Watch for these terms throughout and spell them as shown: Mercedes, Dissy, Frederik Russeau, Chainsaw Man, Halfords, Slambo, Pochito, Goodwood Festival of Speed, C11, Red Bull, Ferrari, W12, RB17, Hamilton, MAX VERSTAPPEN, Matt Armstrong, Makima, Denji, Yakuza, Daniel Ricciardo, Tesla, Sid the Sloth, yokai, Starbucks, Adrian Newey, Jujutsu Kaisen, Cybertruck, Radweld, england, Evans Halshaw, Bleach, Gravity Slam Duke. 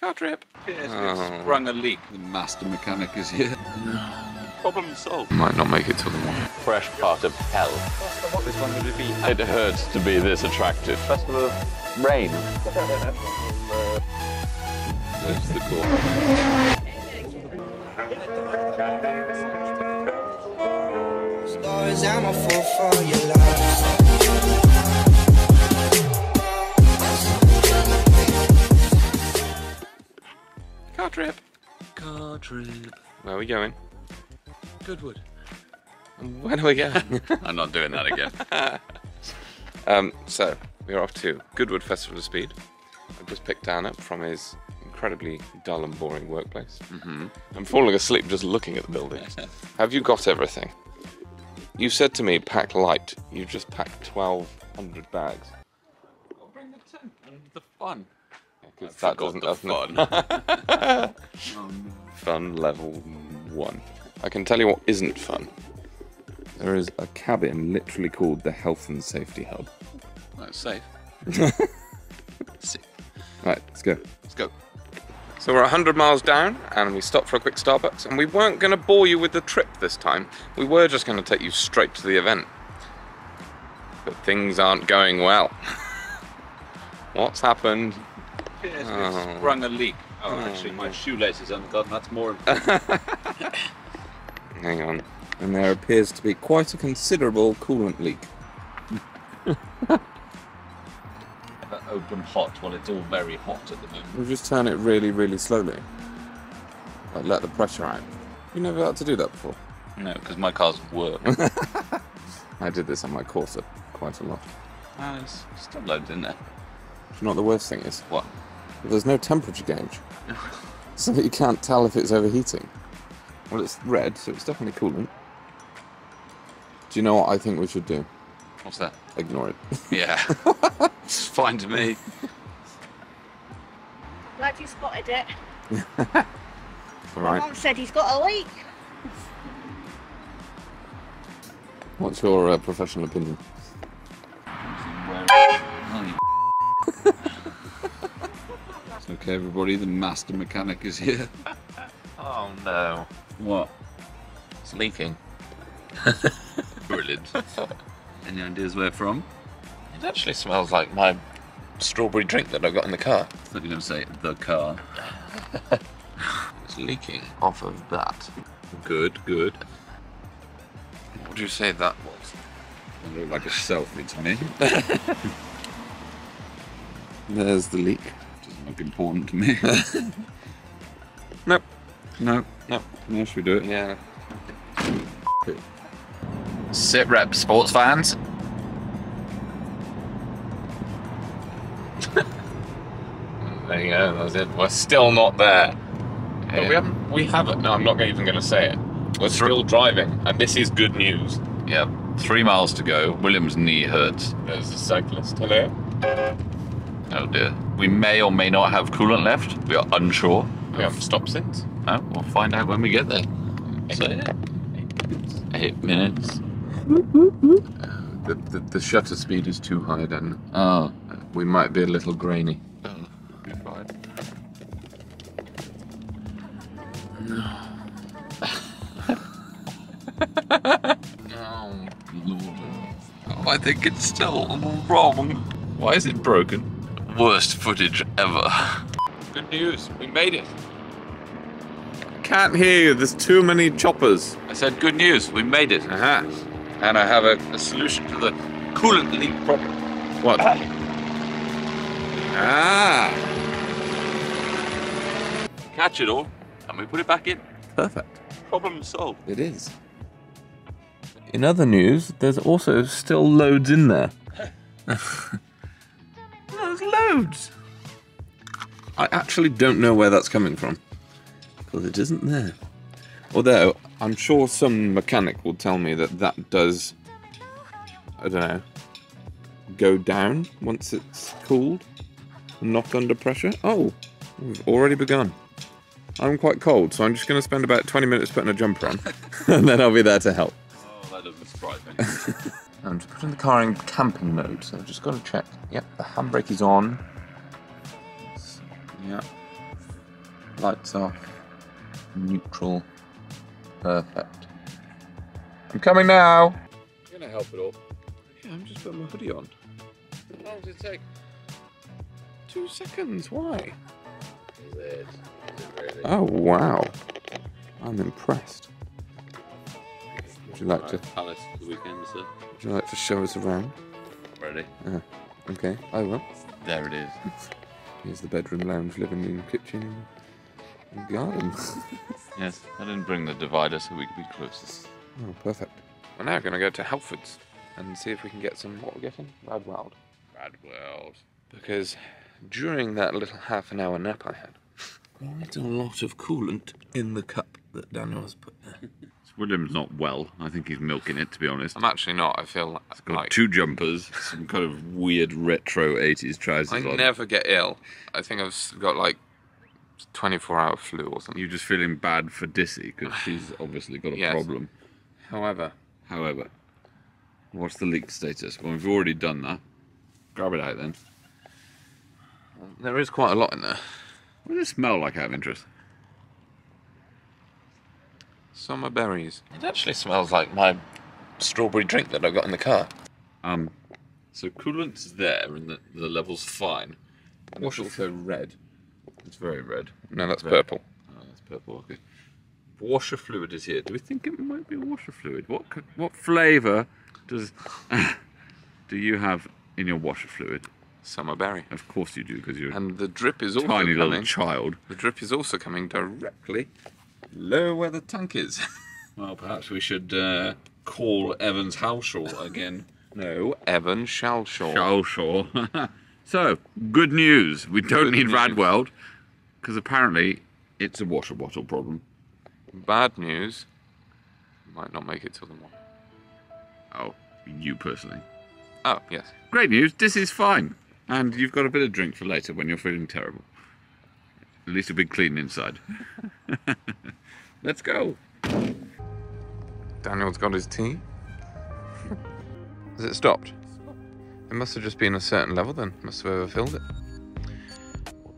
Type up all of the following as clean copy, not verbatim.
Car trip. Yes, we've sprung a leak. The master mechanic is here. Problem solved. Might not make it till the morning. Fresh part of hell. What this one would it be? It hurts to be this attractive. Festival of rain. That's the core. Car trip. Car trip. Where are we going? Goodwood. Where do we go? I'm not doing that again. So we're off to Goodwood Festival of Speed. I've just picked Dan up from his incredibly dull and boring workplace. I'm falling asleep just looking at the buildings. Have you got everything? You said to me, pack light. You just packed 1,200 bags. I'll bring the tent and the fun. That doesn't have fun. Fun level 1. I can tell you what isn't fun. There is a cabin literally called the Health and Safety Hub. That's safe. Safe. Right, let's go. Let's go. So we're 100 miles down and we stopped for a quick Starbucks, and we weren't going to bore you with the trip this time. We were just going to take you straight to the event. But things aren't going well. What's happened? Yes, we've sprung a leak. Actually, my shoelace is undone. That's more important. Hang on. And there appears to be quite a considerable coolant leak. Open hot while it's all very hot at the moment. We'll just turn it really, really slowly. Like, let the pressure out. You never had to do that before. No, because my cars work. I did this on my Corsa quite a lot. There's still loads in there. You know what the worst thing is? What? There's no temperature gauge, so that you can't tell if it's overheating. Well, it's red, so it's definitely coolant. Do you know what I think we should do? What's that? Ignore it. Yeah. It's fine to me. Glad you spotted it. All right. My mum said he's got a leak. What's your professional opinion? Okay, everybody, the master mechanic is here. Oh no. What? It's leaking. Brilliant. Any ideas where from? It actually smells like my strawberry drink that I got in the car. I thought you were going to say the car. It's leaking off of that. Good, good. What do you say that was? It looked like a selfie to me. There's the leak. Important to me. Nope. No. No. No, should we do it? Yeah. It. Sit rep, sports fans. There you go, that's it. We're still not there. Yeah. We haven't. No, I'm not even going to say it. We're still driving, and this is good news. Yeah. 3 miles to go. William's knee hurts. There's a cyclist. Hello. Oh dear. We may or may not have coolant left. We are unsure. We haven't stopped since. No, we'll find out when we get there. 8 minutes. The shutter speed is too high, then. Oh. We might be a little grainy. Oh, be fine. Oh, Lord. Oh, I think it's still wrong. Why is it broken? Worst footage ever. Good news, we made it. I can't hear you, there's too many choppers. I said good news, we made it. And I have a solution to the coolant leak problem. What? Catch it all, and we put it back in. Perfect. Problem solved. It is. In other news, there's also still loads in there. Loads. I actually don't know where that's coming from, because it isn't there. Although I'm sure some mechanic will tell me that that does, I don't know, go down once it's cooled, not under pressure. Oh, we've already begun. I'm quite cold, so I'm just going to spend about 20 minutes putting a jumper on, and then I'll be there to help. Oh, that doesn't surprise me. I'm just putting the car in camping mode, so I've just got to check. Yep, the handbrake is on. Yep, Lights off. Neutral. Perfect. I'm coming now. You're gonna help it all. Yeah, I'm just putting my hoodie on. How long does it take? 2 seconds. Why? Is it really? Oh wow! I'm impressed. Would you like to palace for the weekend, sir? Would you like to show us around? Ready? Okay, I will. There it is. Here's the bedroom, lounge, living room, kitchen, and garden. Yes, I didn't bring the divider so we could be closest. Oh, perfect. We're now going to go to Halfords and see if we can get some. What we're getting? Radweld. Radweld. Because during that little half an hour nap I had, quite a lot of coolant in the cup that Daniel has put there. William's not well. I think he's milking it, to be honest. I'm actually not. I feel like... He's got like two jumpers, some kind of weird retro 80s trousers on. I never get ill. I think I've got like 24-hour flu or something. You're just feeling bad for Dissy, because she's obviously got a problem. However. What's the leaked status? Well, we've already done that. Grab it out, then. There is quite a lot in there. What does it smell like out of interest? Summer berries. It actually smells like my strawberry drink that I got in the car. So coolant's there and the level's fine. And it's also red. It's very red. No, that's red. Purple. Oh, that's purple, okay. Washer fluid is here. Do we think it might be washer fluid? What flavour do you have in your washer fluid? Summer berry. Of course you do, because you're a tiny little child. The drip is also coming directly low where the tank is. Well, perhaps we should call Evans Halshaw again. No, Evans Halshaw. So, good news. We don't need Radweld, because apparently it's a water bottle problem. Bad news. Might not make it till the morning. Oh, you personally. Oh, yes. Great news. This is fine. And you've got a bit of drink for later when you're feeling terrible. At least it'll be clean inside. Let's go. Daniel's got his tea. Has it stopped? It must have just been a certain level then. Must have overfilled it.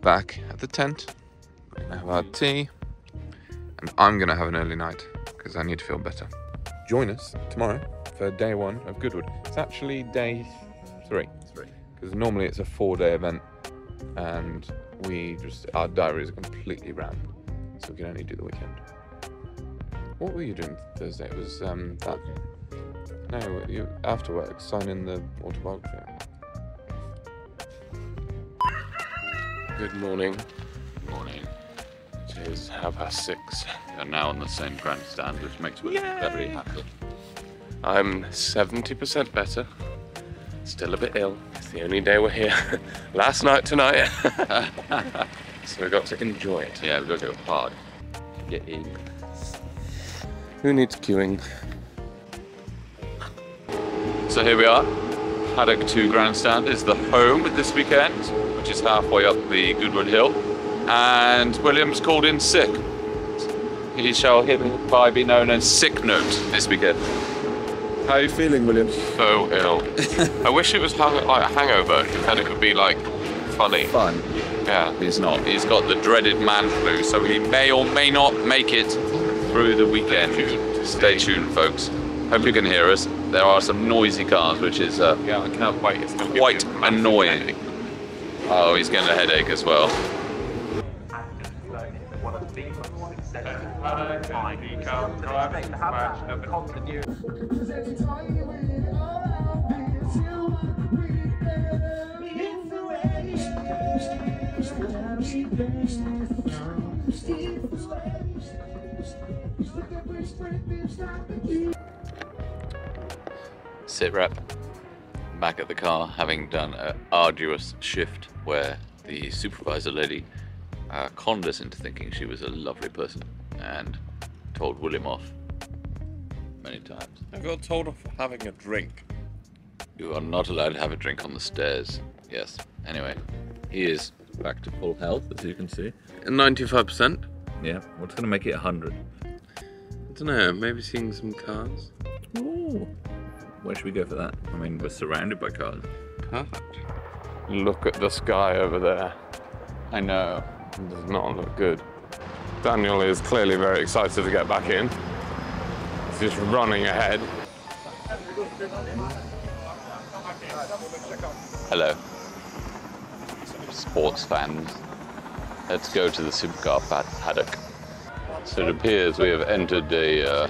Back at the tent. We're gonna have our tea. And I'm gonna have an early night because I need to feel better. Join us tomorrow for day one of Goodwood. It's actually day three. Because normally it's a 4-day event and our diaries are completely rammed, so we can only do the weekend. What were you doing Thursday? It was that. No, you after work sign in the autobiography. Good morning. Good morning. It is 6:30. We are now on the same grandstand, which makes me very happy. I'm 70% better. Still a bit ill. It's the only day we're here. Last night, tonight. So we've got to enjoy it. Yeah, we've got to go hard. Get in. Who needs queuing? So here we are. Haddock 2 Grandstand is the home this weekend, which is halfway up the Goodwood Hill. And William's called in sick. He shall hereby be known as Sick Note this weekend. How are you feeling, William? So ill. I wish it was like a hangover, and it would be like funny. Fun. Yeah, he's not. He's got the dreaded man flu, so he may or may not make it through the weekend. Stay tuned, folks. Hope you can hear us. There are some noisy cars, which is I can't wait. It's quite annoying. Oh, he's getting a headache as well. Sit rep, back at the car, having done an arduous shift where the supervisor lady conned us into thinking she was a lovely person and told William off many times. I got told off for having a drink. You are not allowed to have a drink on the stairs. Yes. Anyway, he is back to full health, as you can see. 95%. Yeah. What's going to make it 100? I don't know. Maybe seeing some cars. Ooh. Where should we go for that? I mean, we're surrounded by cars. Perfect. Look at the sky over there. I know. It does not look good. Daniel is clearly very excited to get back in. He's just running ahead. Hello, sports fans. Let's go to the supercar paddock. So it appears we have entered a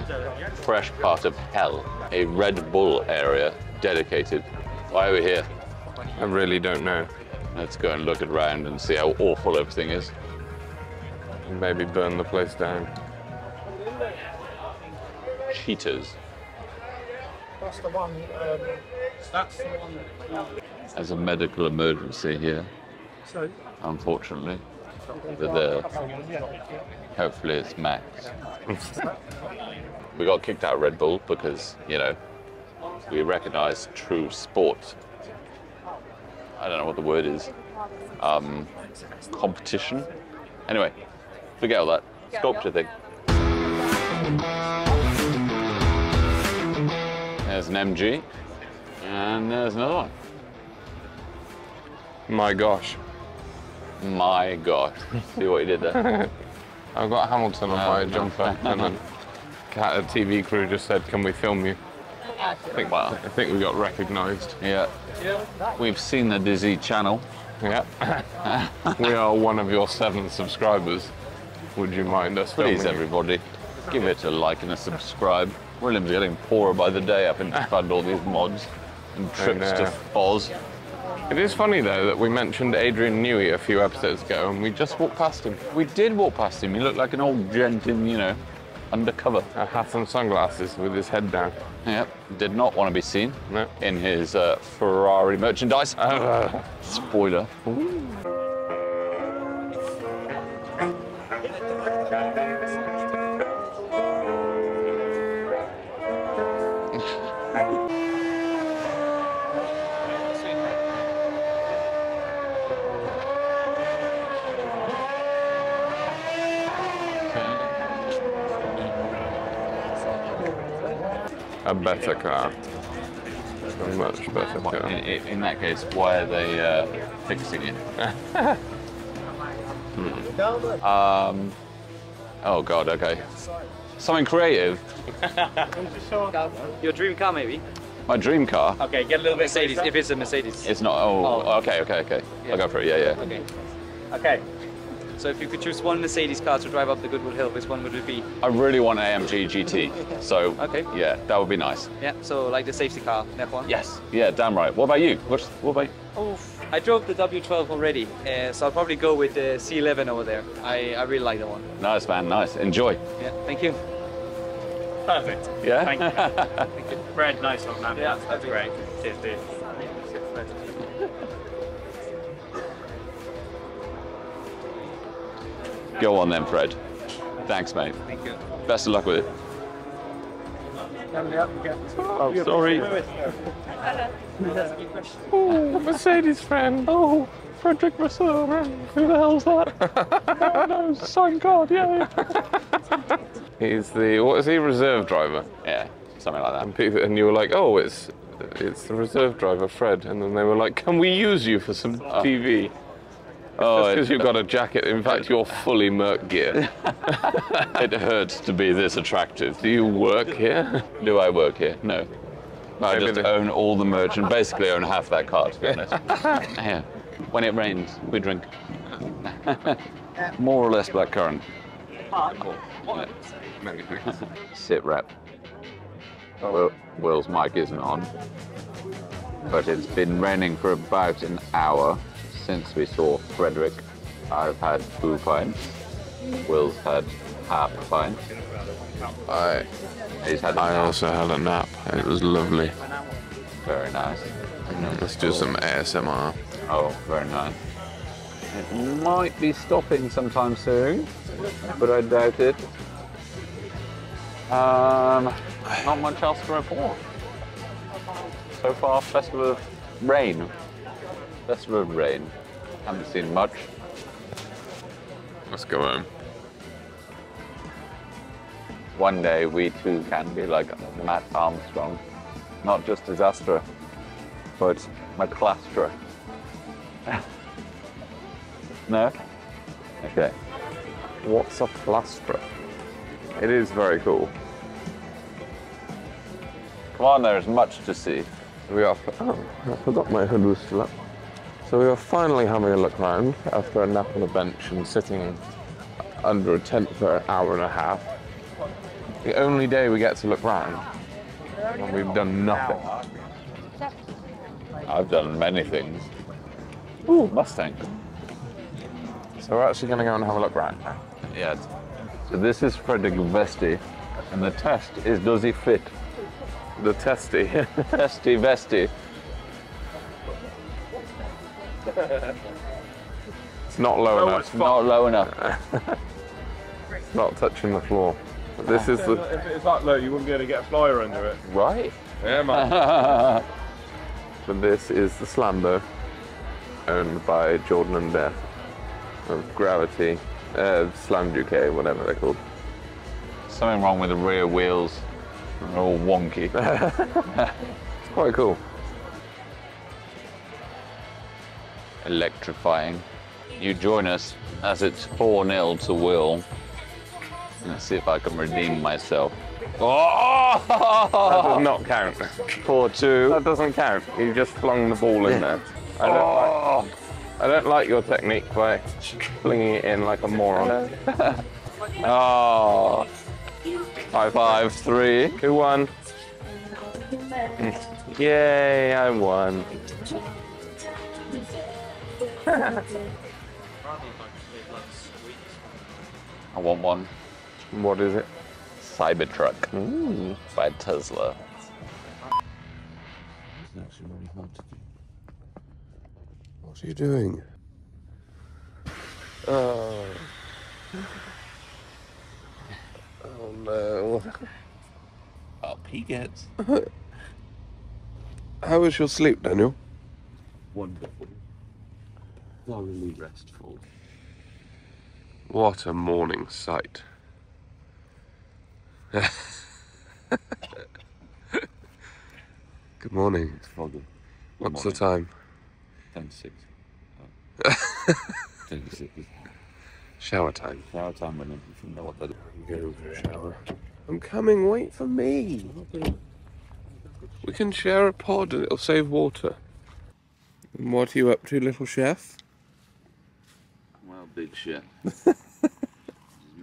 fresh part of hell, a Red Bull area dedicated. Why are we here? I really don't know. Let's go and look around and see how awful everything is. And maybe burn the place down. Cheetahs. That's the one. That's the one. There's a medical emergency here, unfortunately. Hopefully it's Max. We got kicked out of Red Bull because, you know, we recognise true sport. I don't know what the word is. Competition? Anyway, forget all that. Sculpture thing. There's an MG. And there's another one. My gosh. My gosh. See what you did there? I've got Hamilton on my jumper, and then a TV crew just said, can we film you? I think we got recognised. Yeah. We've seen the Dizzy channel. Yeah. We are one of your 7 subscribers. Would you mind us filming? Please, everybody, give it a like and a subscribe. William's getting poorer by the day having to fund all these mods and trips to Foz. It is funny, though, that we mentioned Adrian Newey a few episodes ago and we just walked past him. We did walk past him. He looked like an old gent in, you know, undercover. A hat and sunglasses with his head down. Yep. Did not want to be seen in his Ferrari merchandise. Spoiler. Ooh. A better car, a much better car. In that case, why are they fixing it? Oh God, okay. Something creative. Your dream car, maybe? My dream car? Okay, get a little bit Mercedes, if it's a Mercedes. It's not, okay. Yeah. I'll go for it, yeah. Okay. So if you could choose one Mercedes car to drive up the Goodwood Hill, which one would it be? I really want an AMG GT, so yeah, that would be nice. Yeah, so like the safety car, that one? Yes, yeah, damn right. What about you? What about you? Oh, I drove the W12 already, so I'll probably go with the C11 over there. I really like that one. Nice, man, nice. Enjoy. Yeah, thank you. Perfect. Yeah? Thank you. Thank you. Brad, nice one, man. Yeah, that's great. Cheers, dude. Go on then, Fred. Thanks, mate. Thank you. Best of luck with it. Oh, sorry. Oh, Mercedes friend. Oh, Frederik Russeau, man. Who the hell's that? Oh, no, sign God, yeah. He's the, what is he, reserve driver? Yeah, something like that. And, people, and you were like, oh, it's the reserve driver, Fred. And then they were like, can we use you for some TV? Oh, because you've got a jacket. In fact, you're fully Merc gear. It hurts to be this attractive. Do you work here? Do I work here? No. I just own all the merch and basically own half that car, to be honest. Yeah. When it rains, we drink. More or less blackcurrant. Sit rep. Will's mic isn't on. But it's been raining for about an hour. Since we saw Frederik, I've had boo pine. Will's had half pine. I also had a nap. It was lovely. Very nice. Let's do some ASMR. Oh, very nice. It might be stopping sometime soon, but I doubt it. Not much else to report. So far, festival of rain. Festival of rain. Haven't seen much. Let's go home. One day we too can be like Matt Armstrong. Not just his Astra, but McClastra. No? Okay. What's a plastra? It is very cool. Come on, there's much to see. We are. Oh, I forgot my hood was flat. So we are finally having a look round after a nap on a bench and sitting under a tent for an hour and a half. The only day we get to look round, and we've done nothing. I've done many things. Ooh, Mustang. So we're actually going to go and have a look round now. Yeah. So this is Frederik Vesti, and the test is, does he fit? The testy. Testy Vesti. It's not low enough. It's not low enough. It's not touching the floor. But this is the... If it's that low, you wouldn't be able to get a flyer under it. Right? Yeah, man. But this is the Slambo, owned by Jordan and Beth of Gravity Slam Duke, whatever they're called. Something wrong with the rear wheels. They're all wonky. It's quite cool. Electrifying. You join us as it's 4-0 to Will. Let's see if I can redeem myself. Oh! That does not count. 4-2. That doesn't count. You just flung the ball in there. I don't like your technique by flinging it in like a moron. Oh! 5-5-3. Who won? Yay! I won. I want one. What is it? Cybertruck. Ooh. By Tesla. It's actually really hard to do. What are you doing? Oh. Oh no. Up he gets. How was your sleep, Daniel? Wonderful. Thoroughly restful. What a morning sight. Good morning. It's foggy. What's the time? 10:06. Oh. 10:06. Shower time. Shower time when you know what that is. I'm going for a shower. I'm coming. Wait for me. We can share a pod and it'll save water. And what are you up to, little chef? Well, big chef.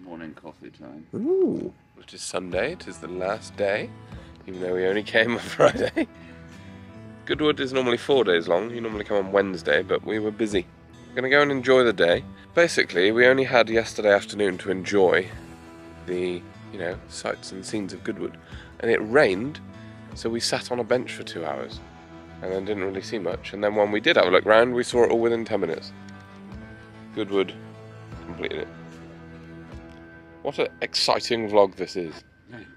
Morning coffee time. Ooh. It is Sunday, it is the last day, even though we only came on Friday. Goodwood is normally 4 days long, you normally come on Wednesday, but we were busy. We're going to go and enjoy the day. Basically, we only had yesterday afternoon to enjoy the, you know, sights and scenes of Goodwood. And it rained, so we sat on a bench for 2 hours, and then didn't really see much. And then when we did have a look round, we saw it all within 10 minutes. Goodwood completed it. What an exciting vlog this is.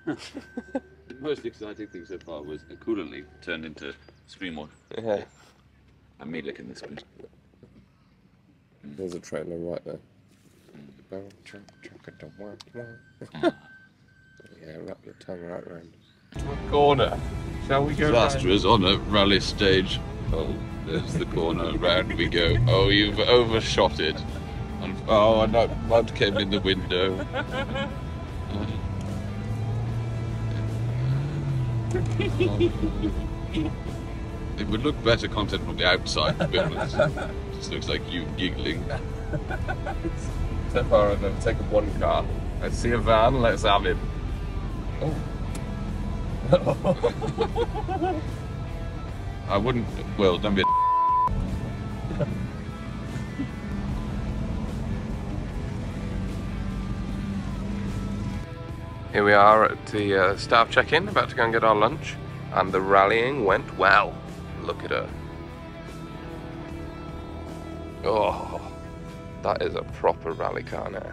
The most exciting thing so far was a coolant leak turned into stream water. Yeah. And me looking this way. There's a trailer right there. Yeah, wrap your tongue right round. Corner. Shall we go? Disastrous on a rally stage. Oh, there's the corner. Round we go. Oh, you've overshot it. Oh, and that mud came in the window. It would look better content from the outside, to be honest. It just looks like you giggling. So far, I've never taken one car. I see a van, let's have it. Oh. I wouldn't. Well, don't be a. Here we are at the staff check-in, about to go and get our lunch, and the rallying went well. Look at her. Oh, that is a proper rally car now. Very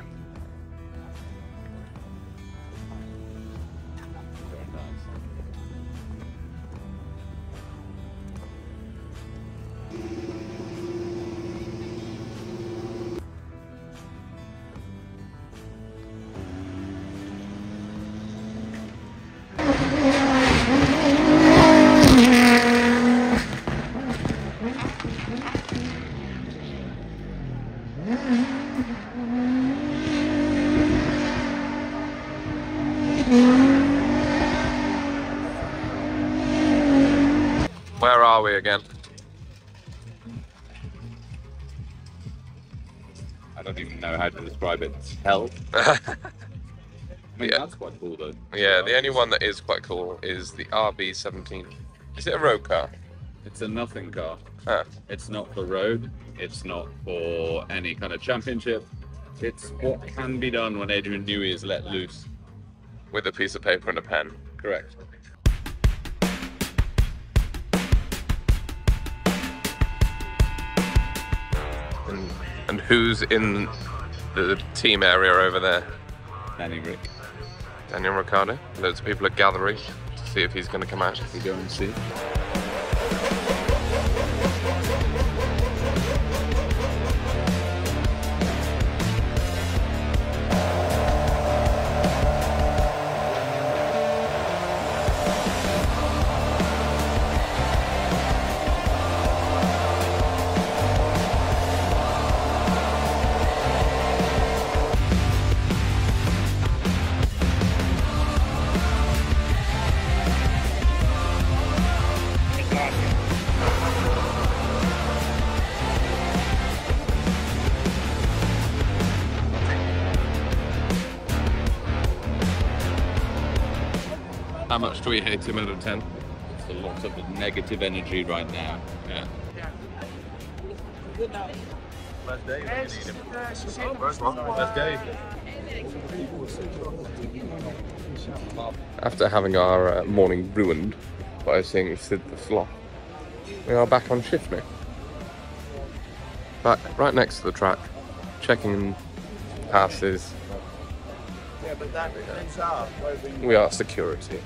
nice. our way again. I don't even know how to describe it. Hell. I mean, yeah. That's quite cool though. Yeah, the only one that is quite cool is the RB17. Is it a road car? It's a nothing car. Huh. It's not for road. It's not for any kind of championship. It's what can be done when Adrian Newey is let loose. With a piece of paper and a pen. Correct. And who's in the team area over there? Daniel Ricciardo. Loads of people are gathering to see if he's going to come out. We go and see. How much do we hate him out of 10? It's a lot of negative energy right now. Yeah. First day. First day. After having our morning ruined by seeing Sid the Sloth, we are back on shift now. Back right next to the track, checking passes. Yeah, but that ends up. We are security.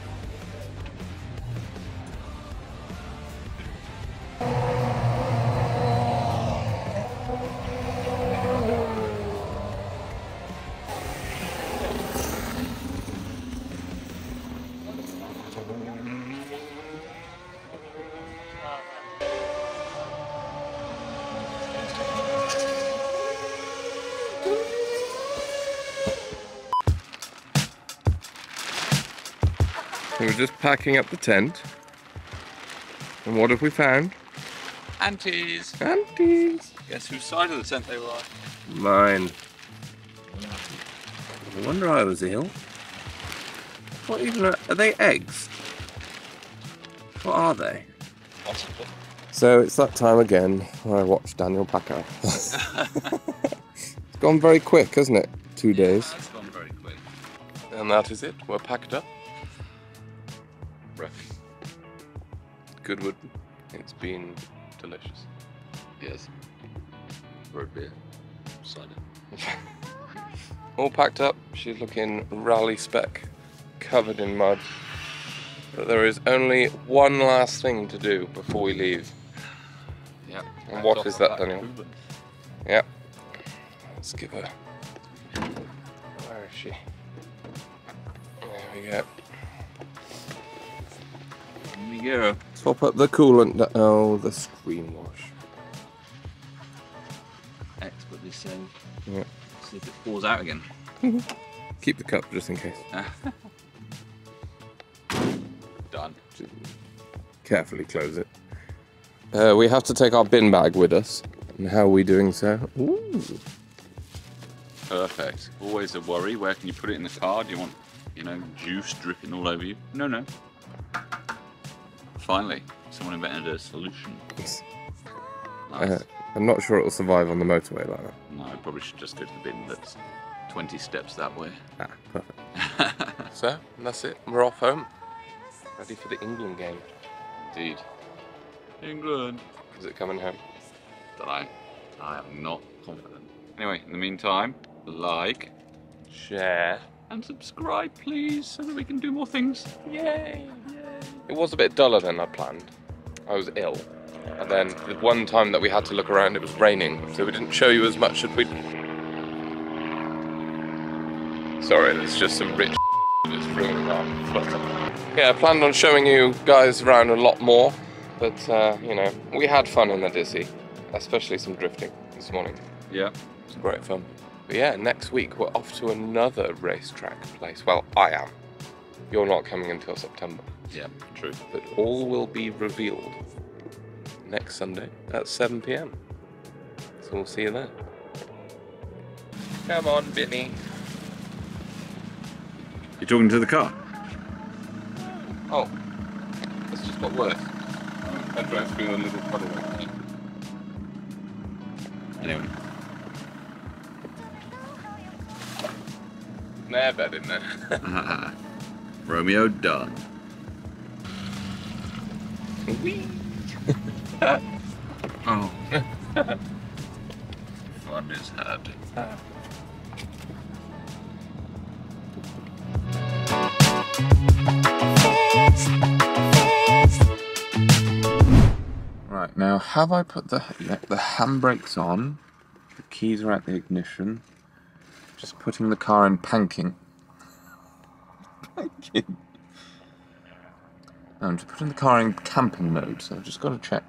So we're just packing up the tent, and what have we found? Aunties! Aunties! Guess whose side of the tent they were on? Mine. No wonder I was ill. What even are they eggs? What are they? Possibly. So it's that time again when I watch Daniel Packer. It's gone very quick, hasn't it? 2 days. Yeah, it's gone very quick. And that is it, we're packed up. Goodwood, it's been delicious. Yes. Road beer, cider. All packed up, she's looking rally spec, covered in mud. But there is only one last thing to do before we leave. Yeah. And what is that, Daniel? Yeah. Let's give her. Where is she? There we go. Yeah. Top up the coolant. Oh, the screen wash. Expertly so. Yeah. See if it pours out again. Keep the cup just in case. Done. Just carefully close it. We have to take our bin bag with us. And how are we doing so? Ooh. Perfect. Always a worry. Where can you put it in the car? Do you want, you know, juice dripping all over you? No, no. Finally, someone invented a solution. Nice. I'm not sure it will survive on the motorway like that. No, I probably should just go to the bin that's 20 steps that way. Ah, perfect. So, and that's it. We're off home. Ready for the England game. Indeed. England. Is it coming home? Don't know. I am not confident. Anyway, in the meantime, like, share, and subscribe, please, so that we can do more things. Yay! It was a bit duller than I planned. I was ill. And then the one time that we had to look around, it was raining, so we didn't show you as much as we... Sorry, there's just some rich that's ruining our flutter. Yeah, I planned on showing you guys around a lot more, but, you know, we had fun in the Dizzy, especially some drifting this morning. Yeah. It was great fun. But yeah, next week we're off to another racetrack place. Well, I am. You're not coming until September. Yeah, true. But all will be revealed next Sunday at 7 p.m. So we'll see you then. Come on, Vinny. You're talking to the car? Oh, that's just got worse. I drove through a little puddle. Anyway. Nah, bad in there. Romeo done. Wee! Oh. Fun is hard. Right, now have I put the handbrakes on? The keys are at the ignition. Just putting the car in panking. Panking? I'm just putting the car in camping mode, so I've just got to check.